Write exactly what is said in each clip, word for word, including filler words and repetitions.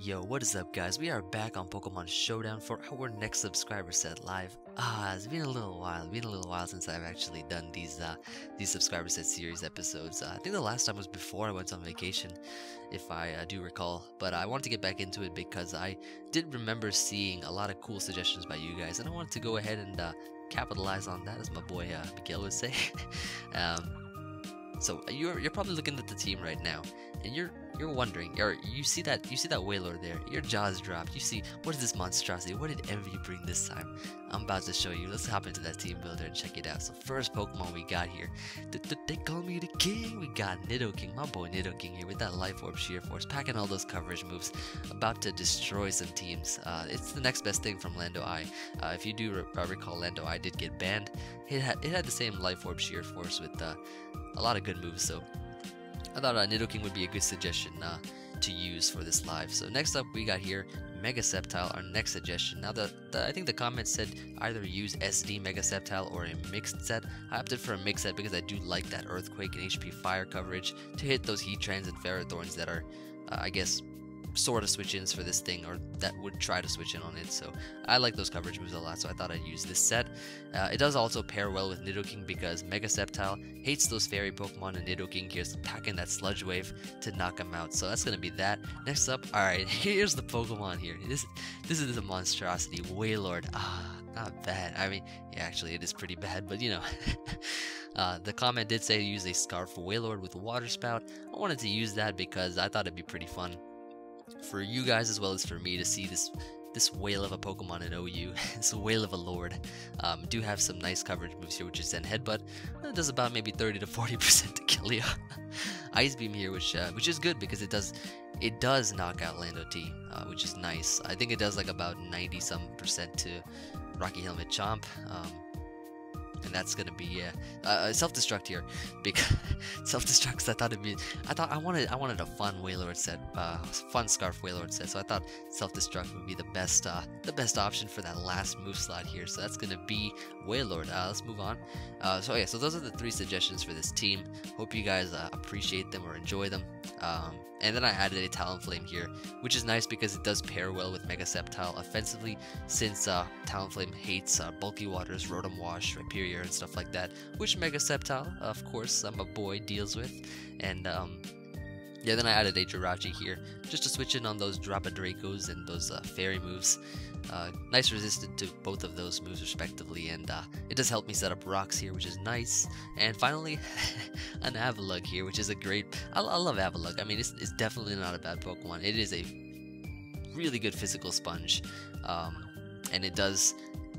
Yo, what is up guys, we are back on Pokemon Showdown for our next subscriber set live. Ah, it's been a little while, it's been a little while since I've actually done these uh, these subscriber set series episodes. Uh, I think the last time was before I went on vacation, if I uh, do recall. But I wanted to get back into it because I did remember seeing a lot of cool suggestions by you guys, and I wanted to go ahead and uh, capitalize on that, as my boy uh, Miguel would say. um, So you're you're probably looking at the team right now, and you're you're wondering, or you see that you see that Wailord there. Your jaw's dropped. You see, what is this monstrosity? What did Envy bring this time? I'm about to show you. Let's hop into that team builder and check it out. So first Pokemon we got here, they call me the king. We got Nidoking, my boy Nidoking here with that Life Orb, Sheer Force, packing all those coverage moves, about to destroy some teams. Uh, it's the next best thing from Lando-I. Uh, if you do recall, Lando-I did get banned. It had it had the same Life Orb, Sheer Force with uh, a lot of good moves, so I thought uh, Nidoking would be a good suggestion uh, to use for this live. So next up we got here Mega Sceptile, our next suggestion. Now the, the I think the comment said either use S D Mega Sceptile or a mixed set. I opted for a mixed set because I do like that Earthquake and H P Fire coverage to hit those Heatrans and Ferrothorns that are uh, I guess sort of switch-ins for this thing, or that would try to switch in on it. So I like those coverage moves a lot, so I thought I'd use this set. Uh, it does also pair well with Nidoking because Mega Sceptile hates those fairy Pokemon, and Nidoking here's packing that Sludge Wave to knock them out. So that's gonna be that. Next up, alright, here's the Pokemon here. This this is a monstrosity, Wailord. Ah, not bad. I mean, yeah, actually it is pretty bad, but you know. Uh, the comment did say to use a Scarf for Wailord with a Water Spout. I wanted to use that because I thought it'd be pretty fun for you guys as well as for me to see this this whale of a Pokemon in O U. It's a whale of a Lord. Um, do have some nice coverage moves here, which is then Headbutt. It does about maybe thirty to forty percent to Killia. Ice Beam here, which uh, which is good because it does it does knock out Lando-I, uh, which is nice. I think it does like about ninety some percent to Rocky Helmet Chomp. Um, And that's gonna be uh, uh, self-destruct here, because self-destructs. I thought it'd be. I thought I wanted. I wanted a fun Wailord set, uh, fun Scarf Wailord set. So I thought self-destruct would be the best, uh, the best option for that last move slot here. So that's gonna be Wailord. Uh, let's move on. Uh, so yeah, so those are the three suggestions for this team. Hope you guys uh, appreciate them or enjoy them. Um, and then I added a Talonflame here, which is nice because it does pair well with Mega Sceptile offensively, since uh, Talonflame hates uh, bulky waters, Rotom Wash, Rhyperior, and stuff like that, which Mega Sceptile, of course, I'm a boy, deals with. And um, yeah, then I added a Jirachi here just to switch in on those Drop a Dracos and those uh, fairy moves. Uh, nice resistant to both of those moves respectively, and uh, it does help me set up rocks here, which is nice. And finally, an Avalugg here, which is a great. I, I love Avalugg. I mean, it's, it's definitely not a bad Pokemon. It is a really good physical sponge, um, and it does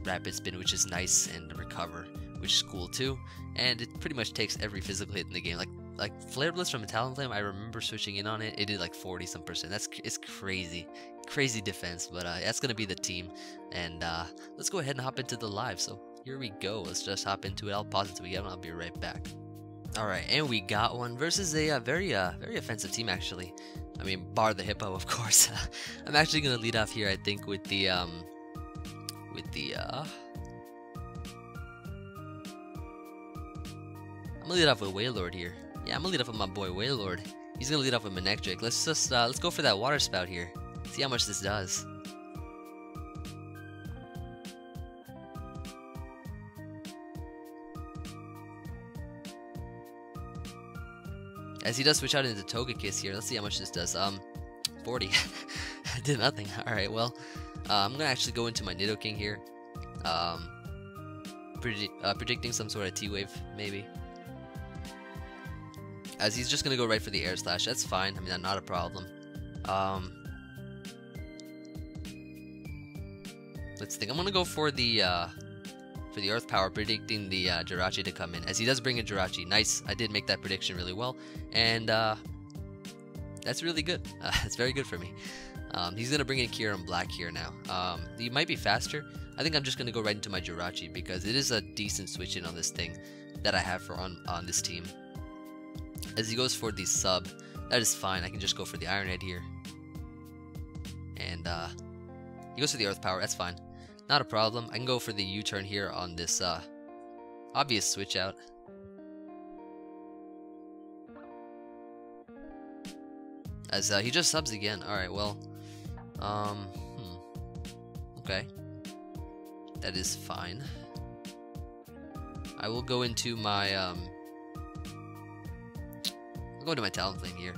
Rapid Spin, which is nice, and Recover, which is cool too, and it pretty much takes every physical hit in the game. Like like Flare Blitz from Talonflame, I remember switching in on it. It did like forty some percent. That's it's crazy, crazy defense. But uh, that's gonna be the team, and uh, let's go ahead and hop into the live. So here we go. Let's just hop into it. I'll pause until we get one. I'll be right back. All right, and we got one versus a uh, very uh, very offensive team actually. I mean, bar the Hippo, of course. I'm actually gonna lead off here, I think, with the um with the uh. I'm gonna lead off with Wailord here. Yeah, I'm gonna lead off with my boy Wailord. He's gonna lead off with Manectric. Let's just uh, let's go for that Water Spout here. See how much this does. As he does switch out into Togekiss here, let's see how much this does. Um, forty. Did nothing. All right. Well, uh, I'm gonna actually go into my Nidoking here. Um, predi uh, predicting some sort of T-Wave maybe. As he's just going to go right for the Air Slash. That's fine. I mean, that's not a problem. Um, let's think. I'm going to go for the uh, for the Earth Power, predicting the uh, Jirachi to come in. As he does bring in Jirachi. Nice. I did make that prediction really well. And uh, that's really good. Uh, that's very good for me. Um, he's going to bring in Kyurem Black here now. Um, he might be faster. I think I'm just going to go right into my Jirachi because it is a decent switch in on this thing that I have for on, on this team. As he goes for the sub, that is fine. I can just go for the Iron Head here. And uh, he goes for the Earth Power. That's fine. Not a problem. I can go for the U-turn here on this uh, obvious switch out. As uh, he just subs again. Alright, well, Um, hmm. Okay. That is fine. I will go into my, um... I'll go into my Talonflame here.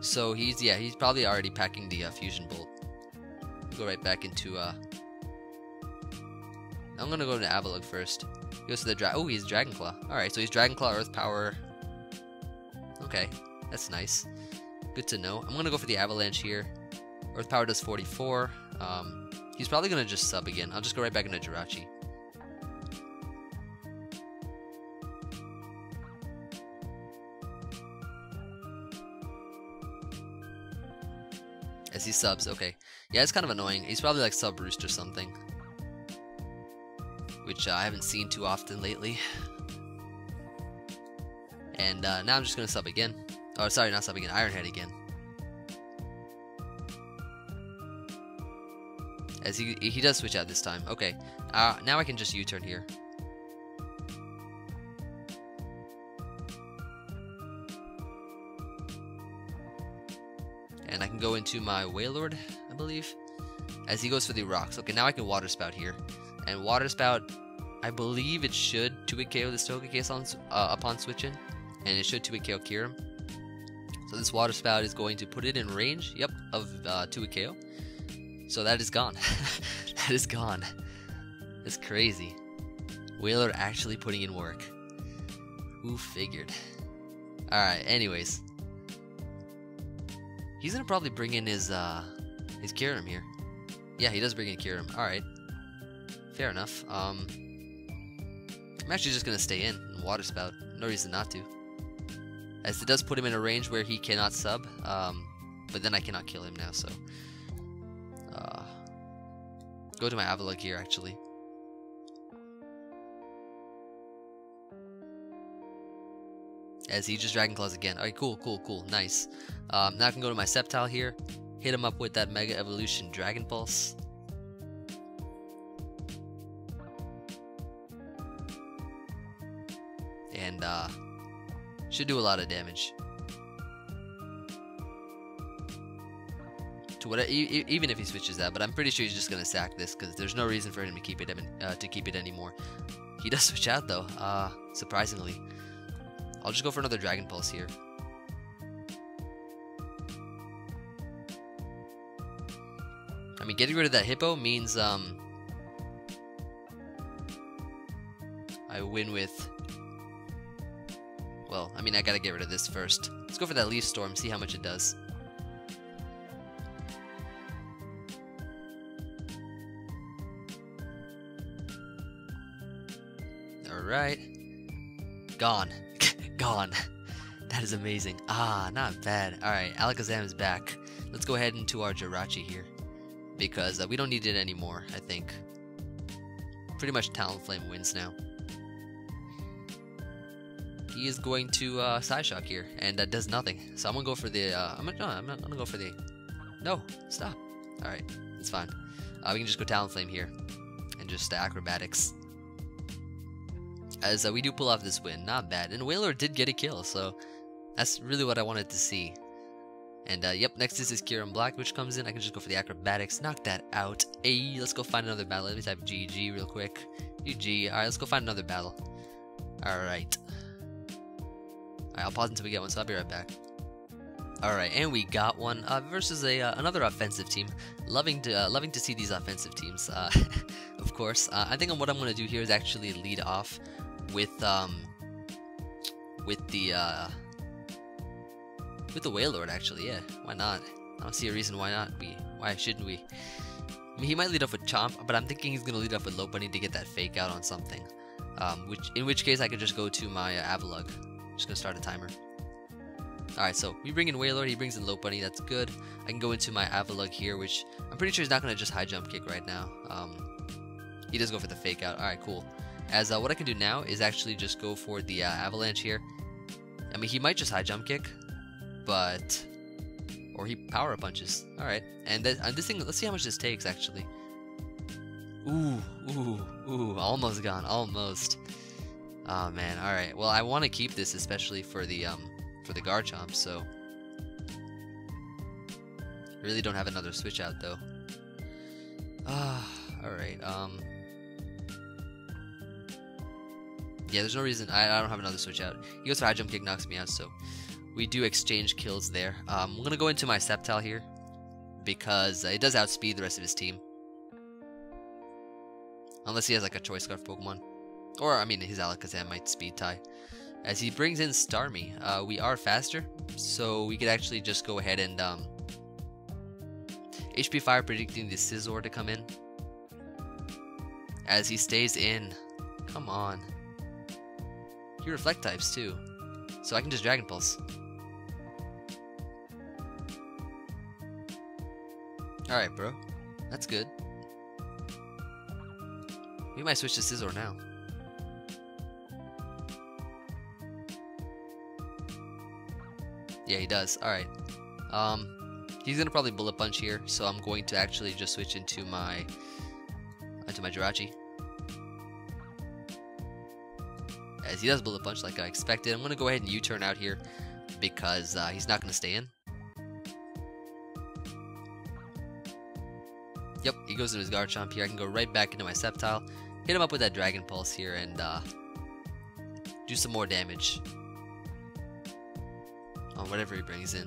So he's, yeah, he's probably already packing the uh, Fusion Bolt. I'll go right back into, uh... I'm gonna go to Avalugg first. He goes to the dra- oh, he's Dragon Claw. Alright, so he's Dragon Claw, Earth Power. Okay, that's nice. Good to know. I'm gonna go for the Avalanche here. Earth Power does forty-four. Um, he's probably gonna just sub again. I'll just go right back into Jirachi. As he subs, okay. Yeah, it's kind of annoying. He's probably like sub Roost or something, which uh, I haven't seen too often lately. And uh, now I'm just going to sub again. Oh, sorry, not sub again. Ironhead again. As he he does switch out this time. Okay, uh, now I can just U-turn here. And I can go into my Wailord, I believe. As he goes for the rocks. Okay, now I can Water Spout here. And Water Spout, I believe it should two hit K O this Togekiss on, uh, upon switching, and it should two hit K O Kyurem. So this Water Spout is going to put it in range, yep, of uh, two hit K O. So that is gone. That is gone. That's crazy. Wailord actually putting in work. Who figured? Alright, anyways. He's going to probably bring in his, uh, his Kyurem here. Yeah, he does bring in Kyurem. Alright. Fair enough. Um, I'm actually just going to stay in and Water Spout. No reason not to. As it does put him in a range where he cannot sub. Um, but then I cannot kill him now, so. Uh, go to my Avalugg here, actually. As he just Dragon Claws again. Alright, cool, cool, cool. Nice. Um, now I can go to my Sceptile here. Hit him up with that Mega Evolution Dragon Pulse. And uh, should do a lot of damage. To what, e even if he switches that, but I'm pretty sure he's just gonna sack this because there's no reason for him to keep it uh, to keep it anymore. He does switch out though, uh, surprisingly. I'll just go for another Dragon Pulse here. I mean, getting rid of that Hippo means um, I win with. Well, I mean, I gotta get rid of this first. Let's go for that Leaf Storm, see how much it does. Alright. Gone. Gone. That is amazing. Ah, not bad. Alright, Alakazam is back. Let's go ahead into our Jirachi here. Because uh, we don't need it anymore, I think. Pretty much Talonflame wins now. He is going to uh, Psy Shock here, and that does nothing. So I'm gonna go for the. Uh, I'm gonna. No, I'm not gonna go for the. No, stop. All right, it's fine. Uh, we can just go Talonflame here, and just uh, acrobatics. As uh, we do pull off this win, not bad. And Wailord did get a kill, so that's really what I wanted to see. And uh, yep, next is his Kyurem Black, which comes in. I can just go for the acrobatics, knock that out. Hey, let's go find another battle. Let me type G G real quick. G G. All right, let's go find another battle. All right. Alright, I'll pause until we get one, so I'll be right back. Alright, and we got one uh, versus a uh, another offensive team. Loving to uh, loving to see these offensive teams, uh, of course. Uh, I think what I'm going to do here is actually lead off with um with the uh, with the Wailord. Actually, yeah, why not? I don't see a reason why not. We why shouldn't we? I mean, he might lead off with Chomp, but I'm thinking he's going to lead off with Lopunny to get that fake out on something. Um, which in which case I could just go to my uh, Avalugg. Just gonna start a timer. Alright, so we bring in Wailord, he brings in Lopunny, that's good. I can go into my Avalugg here, which I'm pretty sure he's not gonna just high jump kick right now. Um, he does go for the fake out. Alright, cool. As uh, what I can do now is actually just go for the uh, Avalanche here. I mean, he might just high jump kick, but. Or he power punches. Alright, and, th and this thing, let's see how much this takes actually. Ooh, ooh, ooh, almost gone, almost. Oh man, alright. Well, I want to keep this especially for the um for the Garchomp, so I really don't have another switch out though. Ah, all right. Um. Yeah, there's no reason. I, I don't have another switch out. He goes for high jump kick, knocks me out. So we do exchange kills there. Um, I'm gonna go into my Sceptile here because it does outspeed the rest of his team, unless he has like a Choice Scarf Pokemon, or I mean his Alakazam might speed tie. As he brings in Starmie, uh, we are faster, so we could actually just go ahead and um, H P Fire, predicting the Scizor to come in. As he stays in, come on. He Reflect types too, so I can just Dragon Pulse. All right, bro, that's good. We might switch to Scizor now. Yeah, he does. Alright. Um, he's going to probably Bullet Punch here, so I'm going to actually just switch into my into my Jirachi. As he does Bullet Punch like I expected, I'm going to go ahead and U-turn out here because uh, he's not going to stay in. Yep, he goes into his Garchomp here. I can go right back into my Sceptile, hit him up with that Dragon Pulse here, and uh, do some more damage on whatever he brings in.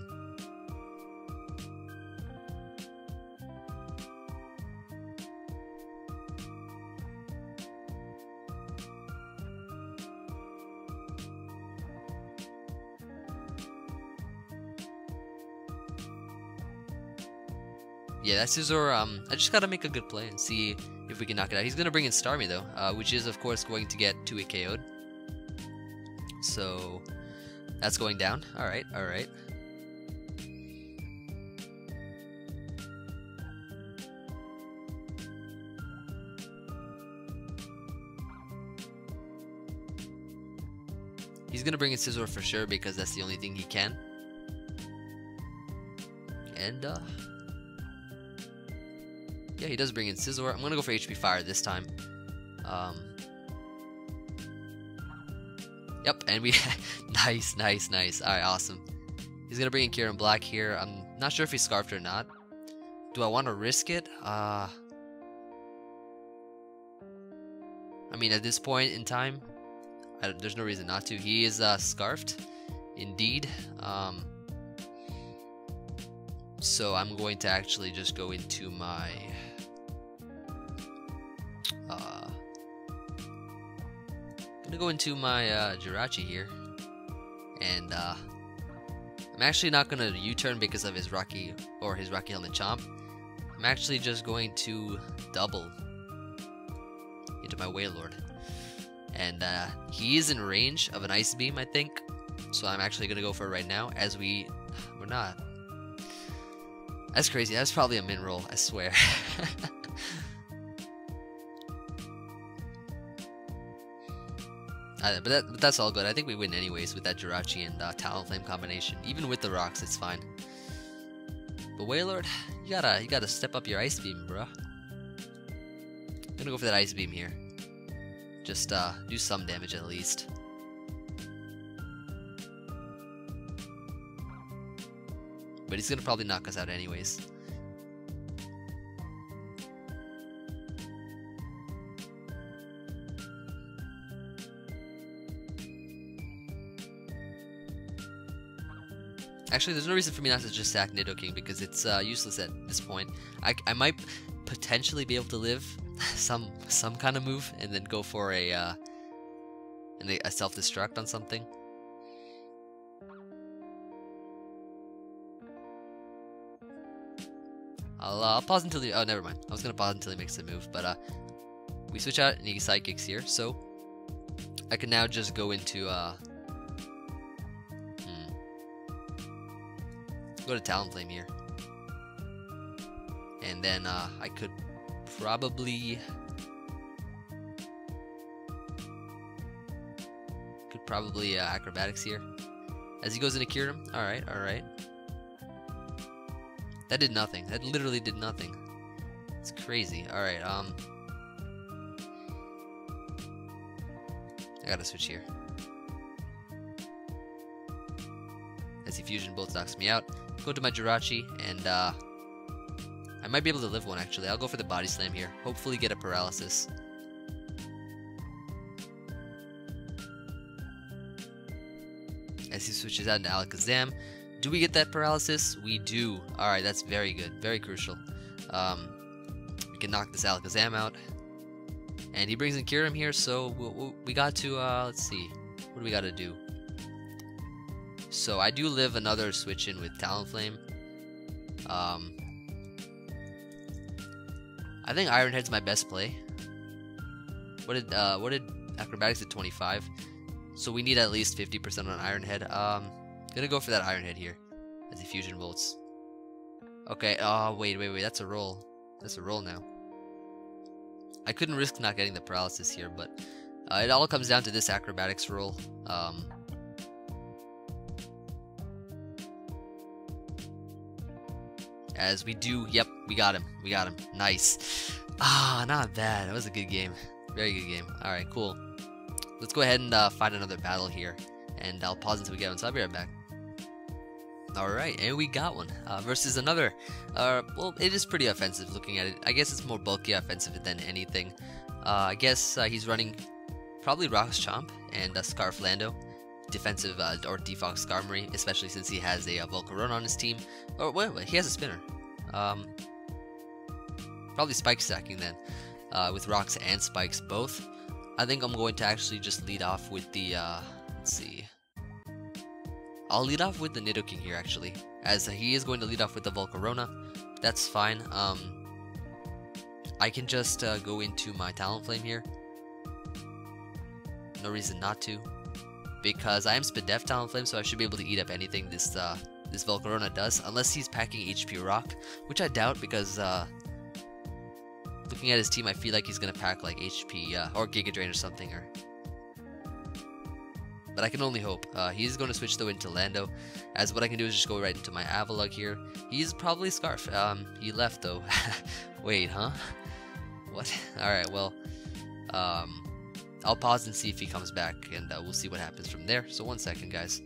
Yeah, that's Scizor. Um, I just gotta make a good play and see if we can knock it out. He's gonna bring in Starmie though, uh, which is of course going to get two hit K O'd. So that's going down. Alright, alright. He's going to bring in Scizor for sure because that's the only thing he can. And, uh... yeah, he does bring in Scizor. I'm going to go for H P Fire this time. Um... Yep, and we nice, nice, nice. Alright, awesome. He's gonna bring in Kyurem Black here. I'm not sure if he scarfed or not. Do I wanna risk it? Uh I mean at this point in time, I, there's no reason not to. He is uh scarfed indeed. Um So I'm going to actually just go into my uh I'm gonna go into my uh, Jirachi here, and uh, I'm actually not gonna U-turn because of his Rocky or his Rocky Helmet Chomp. I'm actually just going to double into my Wailord, and uh, he is in range of an Ice Beam, I think. So I'm actually gonna go for it right now. As we, we're not. That's crazy. That's probably a min roll, I swear. Uh, but, that, but that's all good. I think we win anyways with that Jirachi and uh, Talonflame combination. Even with the rocks, it's fine. But Wailord, you gotta you gotta step up your Ice Beam, bruh. I'm gonna go for that Ice Beam here. Just uh, do some damage at least. But he's gonna probably knock us out anyways. Actually, there's no reason for me not to just sack Nidoking because it's uh, useless at this point. I, I might potentially be able to live some some kind of move and then go for a uh, a self-destruct on something. I'll, uh, I'll pause until the... Oh, never mind. I was going to pause until he makes a move, but uh, we switch out and he Psychics here, so I can now just go into... Uh, go to Talonflame here, and then uh, I could probably could probably uh, Acrobatics here as he goes into Kyurem. All right, all right. That did nothing. That literally did nothing. It's crazy. All right. Um, I gotta switch here. As he Fusion Bolt knocks me out. Go to my Jirachi and uh, I might be able to live one, actually. I'll go for the Body Slam here. Hopefully get a Paralysis. As he switches out into Alakazam. Do we get that Paralysis? We do. Alright, that's very good. Very crucial. Um, we can knock this Alakazam out. And he brings in Kyurem here, so we, we got to, uh, let's see. What do we got to do? So I do live another switch in with Talonflame. Um, I think Iron Head's my best play. What did, uh, what did Acrobatics at twenty-five? So we need at least fifty percent on Iron Head. Um, gonna go for that Iron Head here as he Fusion Bolts. Okay, oh, wait, wait, wait, that's a roll. That's a roll now. I couldn't risk not getting the Paralysis here, but uh, it all comes down to this Acrobatics roll. Um, as we do, yep, we got him, we got him, nice. Ah, not bad, that was a good game, very good game. Alright, cool. Let's go ahead and uh, find another battle here, and I'll pause until we get one, so I'll be right back. Alright, and we got one, uh, versus another, uh, well, it is pretty offensive looking at it. I guess it's more bulky offensive than anything. Uh, I guess uh, he's running probably Rock's Chomp and uh, Scarf Lando, defensive uh, or Defox Skarmory, especially since he has a uh, Volcarona on his team. Or wait, wait, he has a Spinner. Um, probably Spike Stacking then, uh, with Rocks and Spikes both. I think I'm going to actually just lead off with the, uh, let's see. I'll lead off with the Nidoking here, actually, as he is going to lead off with the Volcarona. That's fine. Um, I can just uh, go into my Talonflame here. No reason not to, because I am Spidef Talonflame, so I should be able to eat up anything this uh, this Volcarona does, unless he's packing H P Rock, which I doubt, because uh, looking at his team, I feel like he's gonna pack like H P uh, or Giga Drain or something, or. But I can only hope. Uh, he's going to switch though into Lando, as what I can do is just go right into my Avalugg here. He's probably Scarf. Um, he left though. Wait, huh? What? Alright, well, um, I'll pause and see if he comes back, and uh, we'll see what happens from there. So one second, guys.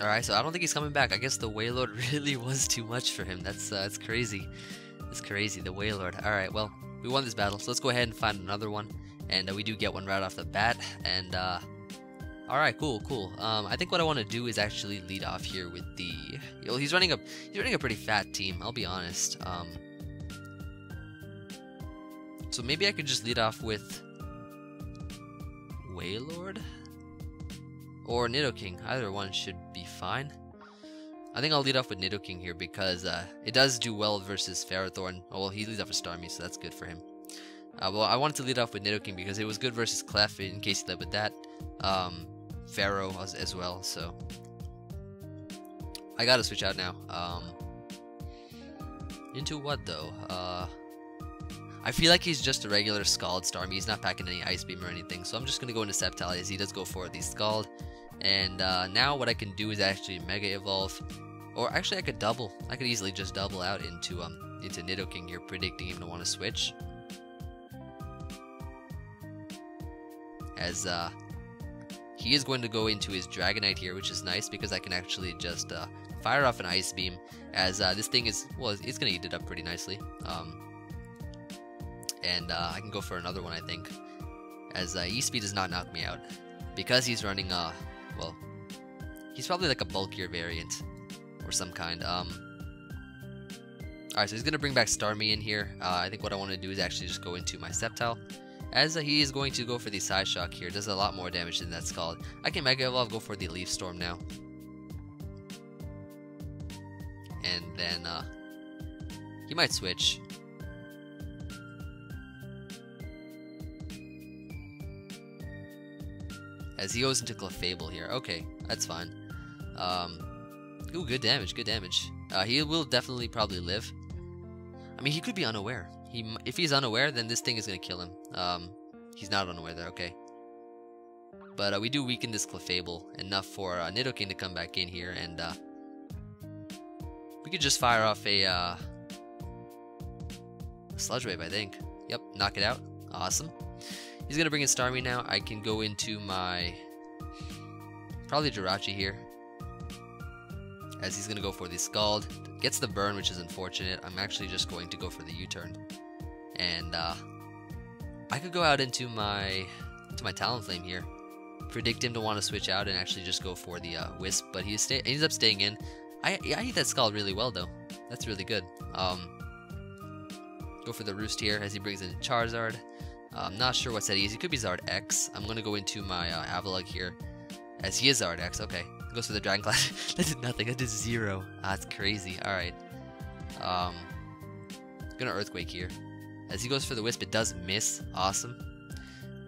Alright, so I don't think he's coming back. I guess the Wailord really was too much for him. That's, uh, that's crazy. That's crazy, the Wailord. Alright, well, we won this battle, so let's go ahead and find another one. And uh, we do get one right off the bat, and, uh, alright, cool, cool. Um, I think what I want to do is actually lead off here with the... Well, he's running a he's running a pretty fat team, I'll be honest. Um, so maybe I could just lead off with... Wailord? Or Nidoking. Either one should be fine. I think I'll lead off with Nidoking here because uh, it does do well versus Ferrothorn. Oh, well, he leads off with Starmie, so that's good for him. Uh, well, I wanted to lead off with Nidoking because it was good versus Clef in case he led with that. Um, Pharaoh as, as well, so I gotta switch out now. Um, into what though? Uh, I feel like he's just a regular Scald Starmie. He's not packing any Ice Beam or anything, so I'm just gonna go into Sceptile as he does go for the Scald. And uh, now what I can do is actually Mega Evolve, or actually I could double. I could easily just double out into um into Nidoking here, predicting him to want to switch. As uh, he is going to go into his Dragonite here, which is nice because I can actually just uh, fire off an Ice Beam. As uh, this thing is, well, it's going to eat it up pretty nicely. Um, and uh, I can go for another one, I think. As uh, E-Speed does not knock me out. Because he's running, uh, well, he's probably like a bulkier variant or some kind. Um, Alright, so he's going to bring back Starmie in here. Uh, I think what I want to do is actually just go into my Sceptile. As he is going to go for the Psy Shock here, does a lot more damage than that's called. I can Mega Evolve, go for the Leaf Storm now. And then, uh, he might switch. As he goes into Clefable here. Okay, that's fine. Um, ooh, good damage, good damage. Uh, he will definitely probably live. I mean, he could be unaware. He, if he's unaware, then this thing is going to kill him. Um, he's not unaware there, okay. But uh, we do weaken this Clefable enough for uh, Nidoking to come back in here, and uh, we could just fire off a uh, Sludge Wave, I think. Yep, knock it out. Awesome. He's going to bring in Starmie now. I can go into my... probably Jirachi here. As he's going to go for the Scald. Gets the burn, which is unfortunate. I'm actually just going to go for the U-turn. And uh, I could go out into my to my Talonflame here. Predict him to want to switch out and actually just go for the uh, Wisp. But he stay ends up staying in. I, I hit that Scald really well, though. That's really good. Um, go for the Roost here as he brings in Charizard. Uh, I'm not sure what's that easy. It could be Zard X. I'm going to go into my uh, Avalugg here. As he is Zard X. Okay. Goes for the Dragon Clash. That did nothing. That did zero. Ah, that's crazy. Alright. Um, gonna Earthquake here. As he goes for the Wisp, it does miss. Awesome.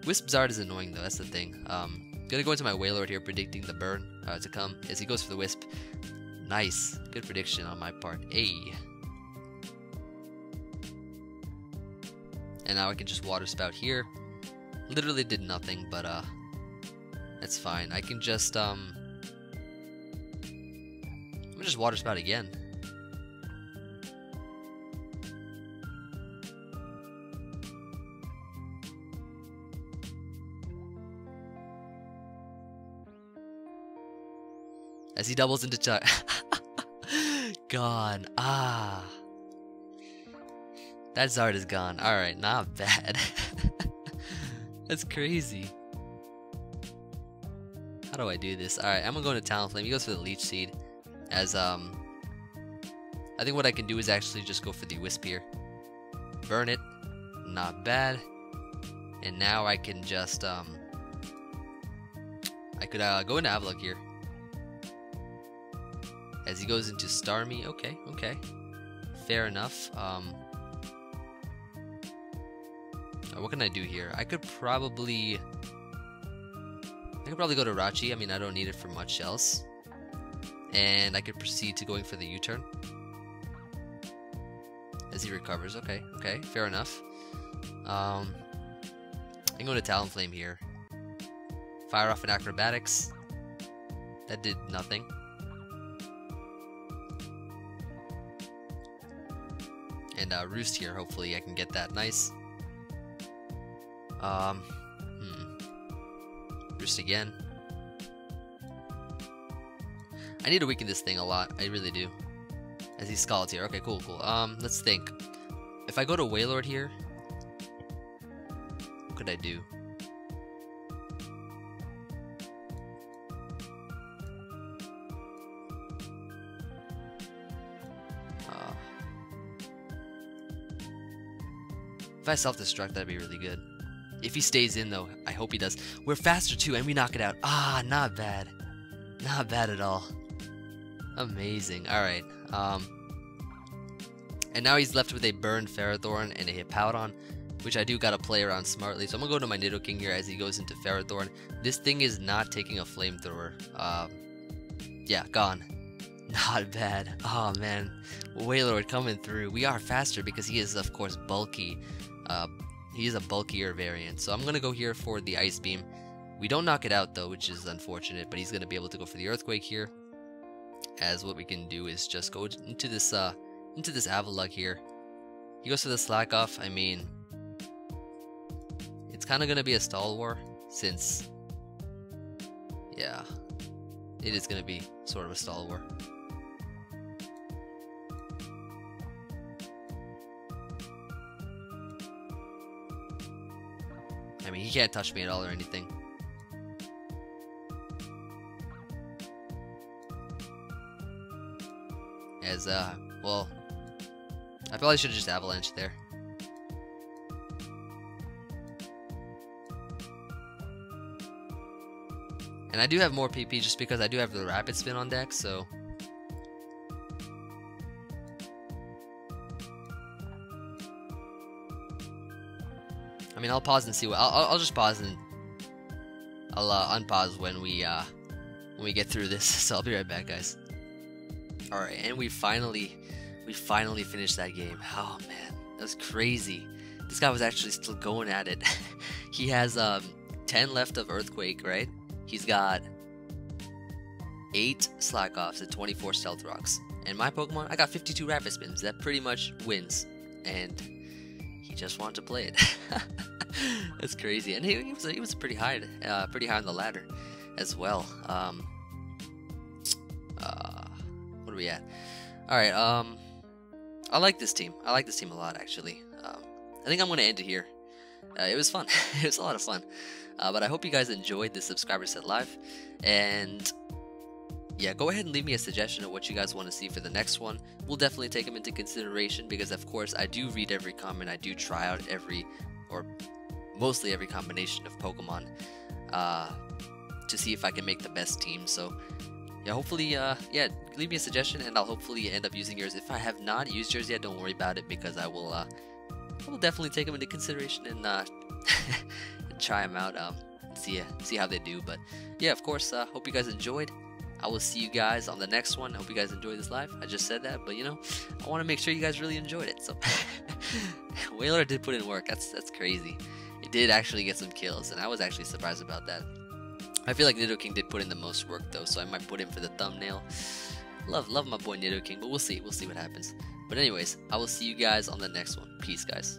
Wisp Zard is annoying, though. That's the thing. Um, gonna go into my Wailord here, predicting the burn uh, to come. As he goes for the Wisp. Nice. Good prediction on my part. Ay. And now I can just Water Spout here. Literally did nothing, but uh, that's fine. I can just, um... I'm just Water Spout again. As he doubles into Char... Gone. Ah. That Zard is gone. Alright, not bad. That's crazy. How do I do this? Alright, I'm gonna go into Talonflame. He goes for the Leech Seed. As, um, I think what I can do is actually just go for the Wisp here. Burn it. Not bad. And now I can just, um, I could, uh, go into Avalugg here. As he goes into Starmie. Okay, okay. Fair enough. Um, what can I do here? I could probably, I could probably go to Jirachi. I mean, I don't need it for much else. And I could proceed to going for the U-turn. As he recovers. Okay, okay, fair enough. Um, I'm going to Talonflame here. Fire off an Acrobatics. That did nothing. And uh, Roost here, hopefully I can get that. Nice. Um, hmm. Roost again. I need to weaken this thing a lot. I really do. As he Scalds here. Okay, cool, cool. Um, let's think. If I go to Wailord here, what could I do? Uh, if I self-destruct, that'd be really good. If he stays in, though, I hope he does. We're faster, too, and we knock it out. Ah, not bad. Not bad at all. Amazing. Alright. Um, and now he's left with a burned Ferrothorn and a Hippowdon, which I do gotta play around smartly. So I'm gonna go to my Nidoking here as he goes into Ferrothorn. This thing is not taking a Flamethrower. Um, yeah, gone. Not bad. Oh, man. Wailord coming through. We are faster because he is, of course, bulky. Uh, he is a bulkier variant. So I'm gonna go here for the Ice Beam. We don't knock it out, though, which is unfortunate, but he's gonna be able to go for the Earthquake here. As what we can do is just go into this uh, into this Avalugg here. He goes for the Slack Off. I mean, it's kind of going to be a stall war since, yeah, it is going to be sort of a stall war. I mean, he can't touch me at all or anything. As, uh, well, I probably should have just Avalanche there. And I do have more P P just because I do have the Rapid Spin on deck, so. I mean, I'll pause and see what, I'll, I'll just pause and I'll uh, unpause when we, uh, when we get through this, so I'll be right back, guys. Alright, and we finally, we finally finished that game. Oh man, that was crazy. This guy was actually still going at it. He has um, ten left of Earthquake, right? He's got eight Slack Offs and twenty-four Stealth Rocks. And my Pokemon, I got fifty-two Rapid Spins. That pretty much wins. And he just wanted to play it. That's crazy. And he, he was he was pretty high, uh, pretty high on the ladder as well. Um, uh, we at Alright, um, I like this team. I like this team a lot, actually. Um, I think I'm going to end it here. Uh, it was fun. It was a lot of fun. Uh, but I hope you guys enjoyed this subscriber set live. And yeah, go ahead and leave me a suggestion of what you guys want to see for the next one. We'll definitely take them into consideration because, of course, I do read every comment. I do try out every, or mostly every combination of Pokemon uh, to see if I can make the best team. So yeah, hopefully, uh, yeah, leave me a suggestion and I'll hopefully end up using yours. If I have not used yours yet, don't worry about it because I will, uh, I will definitely take them into consideration and uh, try them out. Um, see, see how they do. But yeah, of course, uh, hope you guys enjoyed. I will see you guys on the next one. I hope you guys enjoyed this live. I just said that, but you know, I want to make sure you guys really enjoyed it. So Wailord did put in work. That's that's crazy. It did actually get some kills, and I was actually surprised about that. I feel like Nidoking did put in the most work though, so I might put him for the thumbnail. Love, love my boy Nidoking, but we'll see. We'll see what happens. But anyways, I will see you guys on the next one. Peace, guys.